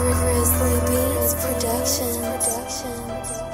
Grizzly Beatz Productions.